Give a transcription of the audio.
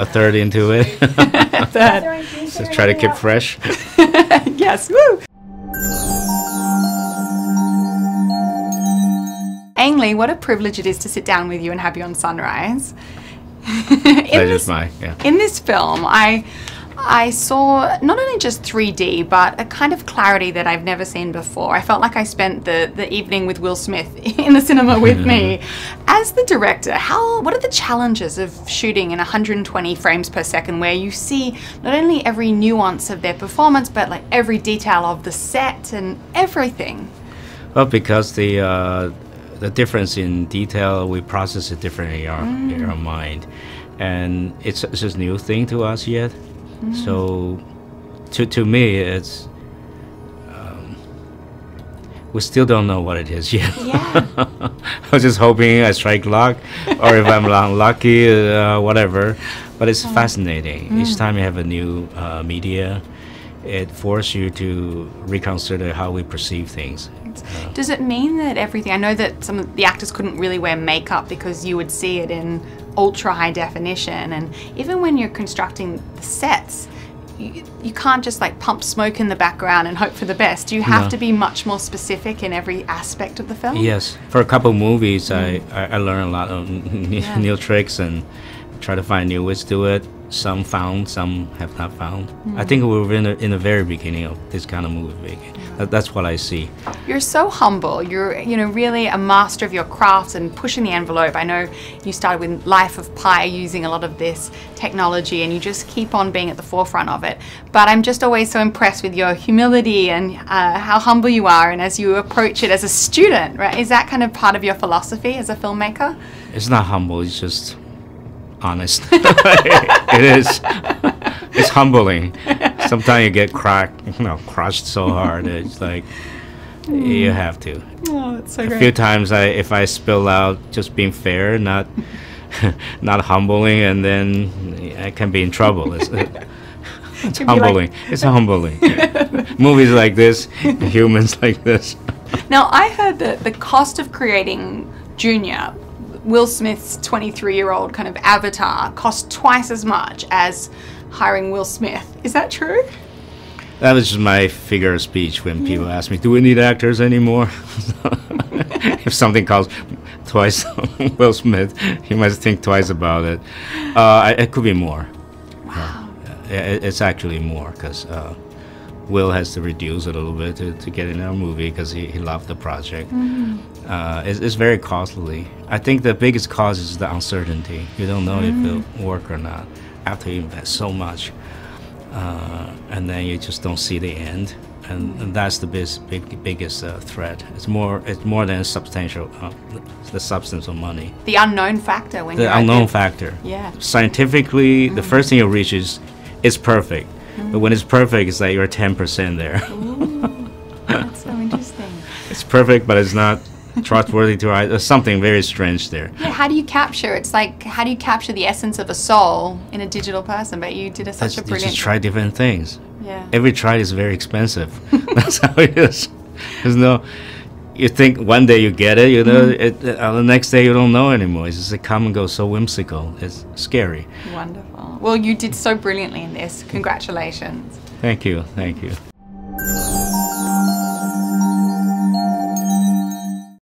a third into it. So try to keep fresh. Yes, woo! Ang Lee, what a privilege it is to sit down with you and have you on Sunrise. In this film, I saw not only just 3D, but a kind of clarity that I've never seen before. I felt like I spent the evening with Will Smith in the cinema with me. As the director, what are the challenges of shooting in 120 frames per second, where you see not only every nuance of their performance, but like every detail of the set and everything? Well, because the difference in detail, we process it differently in our mind. And it's just a new thing to us yet. So, to me, it's we still don't know what it is yet. Yeah. I was just hoping I strike luck, or if I'm unlucky, whatever. But it's fascinating. Each time you have a new media, it forces you to reconsider how we perceive things. Does it mean that everything? I know that some of the actors couldn't really wear makeup because you would see it in ultra high definition, and even when you're constructing the sets, you can't just like pump smoke in the background and hope for the best. You have to be much more specific in every aspect of the film. Yes, for a couple of movies, I learned a lot of new tricks and try to find new ways to do it. Some found, some have not found. I think we were in the very beginning of this kind of movie. That's what I see. You're so humble. You're, you know, really a master of your craft and pushing the envelope. I know you started with Life of Pi, using a lot of this technology, and you just keep on being at the forefront of it. But I'm just always so impressed with your humility and how humble you are, and as you approach it as a student, right? Is that kind of part of your philosophy as a filmmaker? It's not humble, it's just honest. It is. It's humbling. Sometimes you get crushed so hard. It's like you have to. Oh, that's so great. A few times, if I spill out, just being fair, not humbling, and then I can be in trouble. It's humbling. Like it's humbling. Movies like this, humans like this. Now, I heard that the cost of creating Junior, Will Smith's 23-year-old kind of avatar, cost twice as much as hiring Will Smith. Is that true? That was just my figure of speech when people ask me, do we need actors anymore? If something costs twice Will Smith, he must think twice about it. It could be more. Wow. It's actually more, because Will has to reduce it a little bit to get in our movie, because he loved the project. It's very costly. I think the biggest cost is the uncertainty. You don't know if it'll work or not after you invest so much, and then you just don't see the end, and that's the biggest threat. It's more than substantial, the substance of money. The unknown factor when the unknown factor. Yeah. Scientifically, the first thing you reach is it's perfect, but when it's perfect, it's like you're 10% there. Ooh, that's so interesting. It's perfect, but it's not trustworthy to our eyes. Something very strange there. Yeah, how do you capture? It's like, how do you capture the essence of a soul in a digital person? But you did such a brilliant. You just try different things. Yeah. Every try is very expensive. That's how it is. There's no. You think one day you get it, you know. The next day you don't know anymore. It's just a come and go, so whimsical. It's scary. Wonderful. Well, you did so brilliantly in this. Congratulations. Thank you. Thank you.